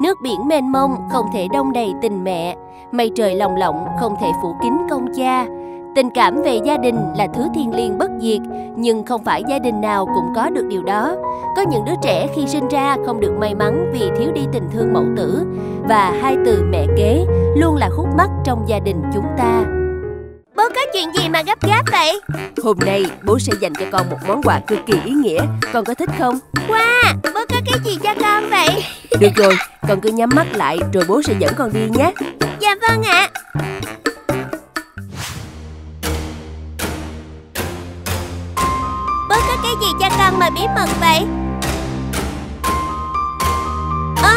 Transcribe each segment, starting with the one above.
Nước biển mênh mông không thể đong đầy tình mẹ, mây trời lồng lộng không thể phủ kín công cha. Tình cảm về gia đình là thứ thiêng liêng bất diệt, nhưng không phải gia đình nào cũng có được điều đó. Có những đứa trẻ khi sinh ra không được may mắn vì thiếu đi tình thương mẫu tử, và hai từ mẹ kế luôn là khúc mắc trong gia đình chúng ta. Bố có chuyện gì mà gấp gáp vậy? Hôm nay bố sẽ dành cho con một món quà cực kỳ ý nghĩa, con có thích không? Wow, bố có cái gì cho con vậy? Được rồi, con cứ nhắm mắt lại rồi bố sẽ dẫn con đi nhé. Dạ vâng ạ. Bố có cái gì cho con mà bí mật vậy? Ơ,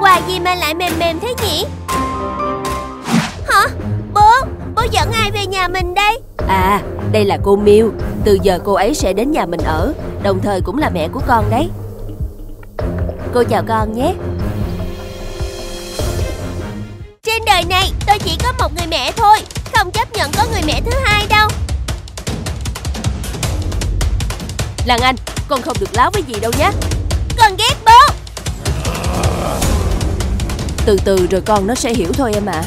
quà gì mà lại mềm mềm thế nhỉ? Hả? Bố dẫn ai về nhà mình đây? À, đây là cô Miu. Từ giờ cô ấy sẽ đến nhà mình ở, đồng thời cũng là mẹ của con đấy. Cô chào con nhé. Trên đời này tôi chỉ có một người mẹ thôi, không chấp nhận có người mẹ thứ hai đâu. Lan Anh, con không được láo với gì đâu nhé. Con ghét bố. Từ từ rồi con nó sẽ hiểu thôi em ạ.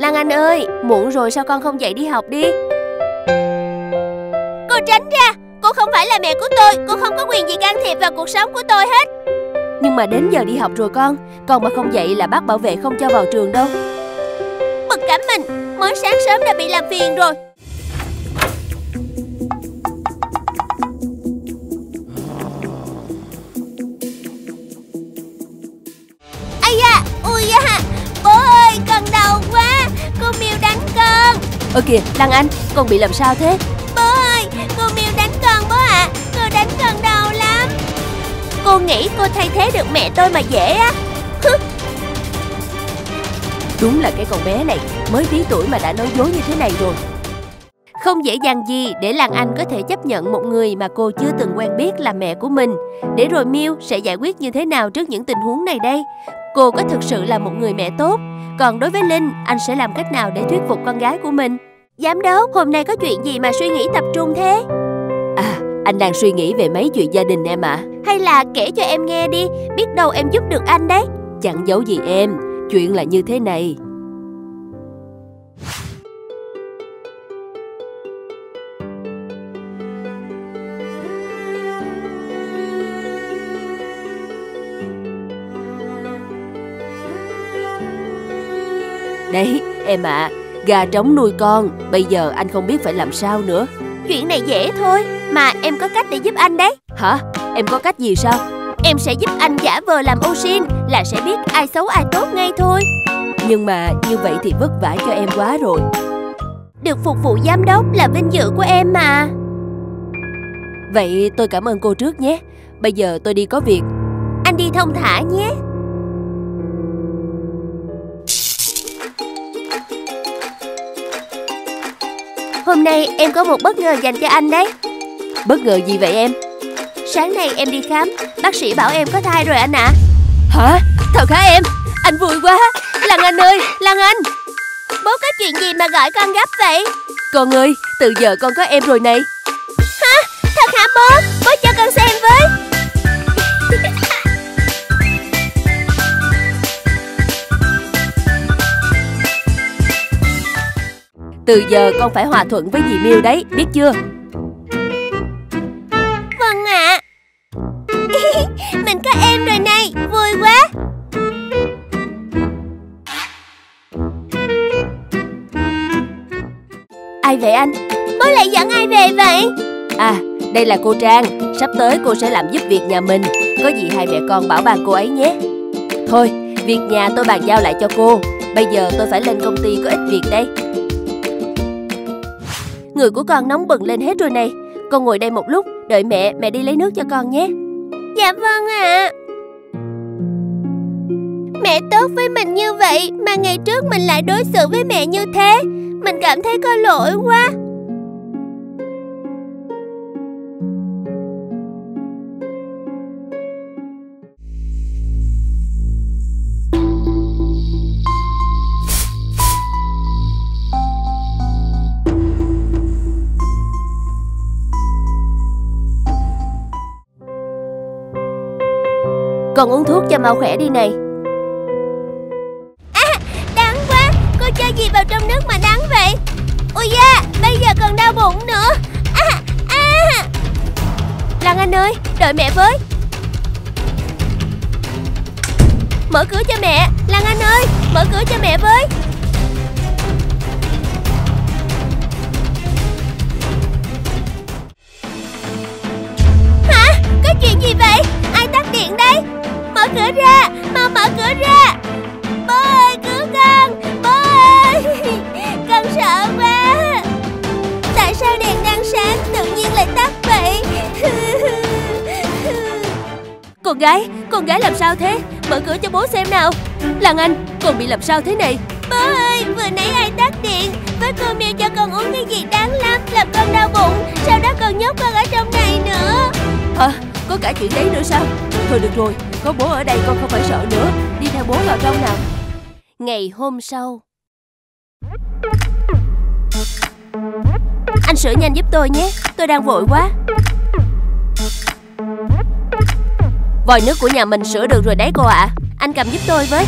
Lan Anh ơi, muộn rồi sao con không dậy đi học đi? Cô tránh ra, cô không phải là mẹ của tôi, cô không có quyền gì can thiệp vào cuộc sống của tôi hết. Nhưng mà đến giờ đi học rồi con mà không dậy là bác bảo vệ không cho vào trường đâu. Bực cả mình, mới sáng sớm đã bị làm phiền rồi. Ây da, ui da, bố ơi con đau quá, cô Miu đánh con. Ơ kìa, Lan Anh, con bị làm sao thế? Bố ơi, cô Miu đánh con bố ạ, cô đánh con đau lắm. Cô nghĩ cô thay thế được mẹ tôi mà dễ á. Đúng là cái con bé này mới tí tuổi mà đã nói dối như thế này rồi. Không dễ dàng gì để Lan Anh có thể chấp nhận một người mà cô chưa từng quen biết là mẹ của mình. Để rồi Miu sẽ giải quyết như thế nào trước những tình huống này đây? Cô có thực sự là một người mẹ tốt? Còn đối với Linh, anh sẽ làm cách nào để thuyết phục con gái của mình? Giám đốc, hôm nay có chuyện gì mà suy nghĩ tập trung thế? À, anh đang suy nghĩ về mấy chuyện gia đình em ạ. Hay là kể cho em nghe đi, biết đâu em giúp được anh đấy. Chẳng giấu gì em, chuyện là như thế này. Đấy, em ạ, gà trống nuôi con, bây giờ anh không biết phải làm sao nữa. Chuyện này dễ thôi, mà em có cách để giúp anh đấy. Hả? Em có cách gì sao? Em sẽ giúp anh giả vờ làm ô sin là sẽ biết ai xấu ai tốt ngay thôi. Nhưng mà như vậy thì vất vả cho em quá rồi. Được phục vụ giám đốc là vinh dự của em mà. Vậy tôi cảm ơn cô trước nhé. Bây giờ tôi đi có việc. Anh đi thong thả nhé. Hôm nay em có một bất ngờ dành cho anh đấy. Bất ngờ gì vậy em? Sáng nay em đi khám, bác sĩ bảo em có thai rồi anh ạ. Hả? Thật hả em? Anh vui quá. Lan Anh ơi, Lan Anh. Bố có chuyện gì mà gọi con gấp vậy? Con ơi, từ giờ con có em rồi này. Hả? Thật hả bố? Bố cho con xem với. Từ giờ con phải hòa thuận với dì Miu đấy, biết chưa? Vâng ạ. Mình có em rồi này, vui quá. Ai vậy anh? Bố lại dẫn ai về vậy? À, đây là cô Trang. Sắp tới cô sẽ làm giúp việc nhà mình. Có gì hai mẹ con bảo bàn cô ấy nhé. Thôi, việc nhà tôi bàn giao lại cho cô. Bây giờ tôi phải lên công ty có ít việc đây. Người của con nóng bừng lên hết rồi này. Con ngồi đây một lúc, đợi mẹ đi lấy nước cho con nhé. Dạ vâng ạ. Mẹ tốt với mình như vậy mà ngày trước mình lại đối xử với mẹ như thế. Mình cảm thấy có lỗi quá. Con uống thuốc cho mau khỏe đi này. À, đắng quá. Cô cho gì vào trong nước mà đắng vậy? Ui da, bây giờ còn đau bụng nữa. Lan Anh ơi, đợi mẹ với. Mở cửa cho mẹ. Lan Anh ơi, mở cửa cho mẹ với. Hả? Có chuyện gì vậy? Ai tắt điện đây? Mở cửa ra, mau mở cửa ra. Bố ơi, cứu con. Bố ơi, con sợ quá. Tại sao đèn đang sáng tự nhiên lại tắt vậy? Con gái làm sao thế? Mở cửa cho bố xem nào. Lan Anh, con bị làm sao thế này? Bố ơi, vừa nãy ai tắt điện với cô Miêu cho con uống cái gì đáng lắm, làm con đau bụng, sau đó còn nhốt con ở trong này nữa. Hả? Có cả chuyện đấy nữa sao? Thôi được rồi, có bố ở đây con không phải sợ nữa. Đi theo bố vào trong nào. Ngày hôm sau. Anh sửa nhanh giúp tôi nhé, tôi đang vội quá. Vòi nước của nhà mình sửa được rồi đấy cô ạ. Anh cầm giúp tôi với.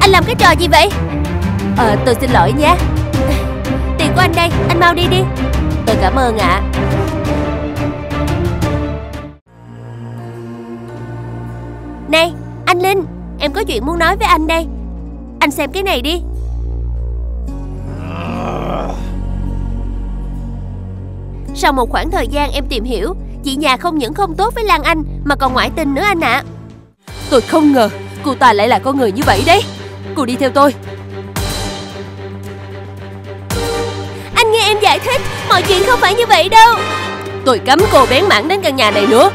Anh làm cái trò gì vậy? Tôi xin lỗi nhé. Tiền của anh đây, anh mau đi đi. Tôi cảm ơn ạ. Này, anh Linh, em có chuyện muốn nói với anh đây. Anh xem cái này đi. Sau một khoảng thời gian em tìm hiểu, chị nhà không những không tốt với Lan Anh mà còn ngoại tình nữa anh ạ. Tôi không ngờ cô ta lại là con người như vậy đấy. Cô đi theo tôi. Anh nghe em giải thích, mọi chuyện không phải như vậy đâu. Tôi cấm cô bén mảng đến căn nhà này nữa.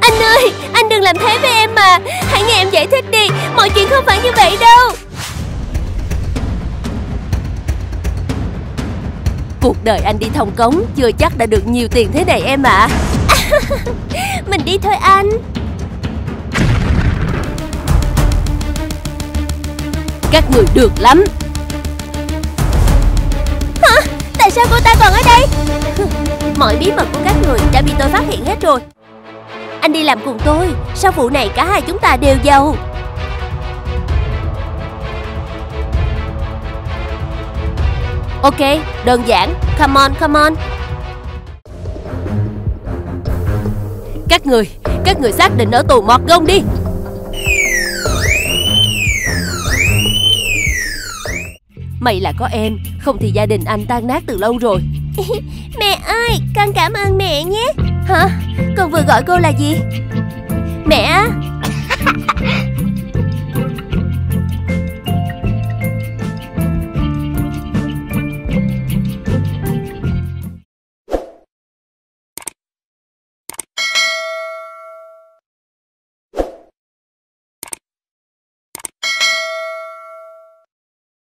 Anh ơi, anh đừng làm thế với em mà. Hãy nghe em giải thích đi, mọi chuyện không phải như vậy đâu. Cuộc đời anh đi thông cống chưa chắc đã được nhiều tiền thế này em ạ. Mình đi thôi anh. Các người được lắm. Hả? Tại sao cô ta còn ở đây? Mọi bí mật của các người đã bị tôi phát hiện hết rồi. Anh đi làm cùng tôi, sau vụ này cả hai chúng ta đều giàu. Ok, đơn giản. Come on, come on. Các người xác định ở tù Mọt Gông đi. May là có em, không thì gia đình anh tan nát từ lâu rồi. Mẹ ơi, con cảm ơn mẹ nhé. Hả? Con vừa gọi cô là gì? Mẹ á?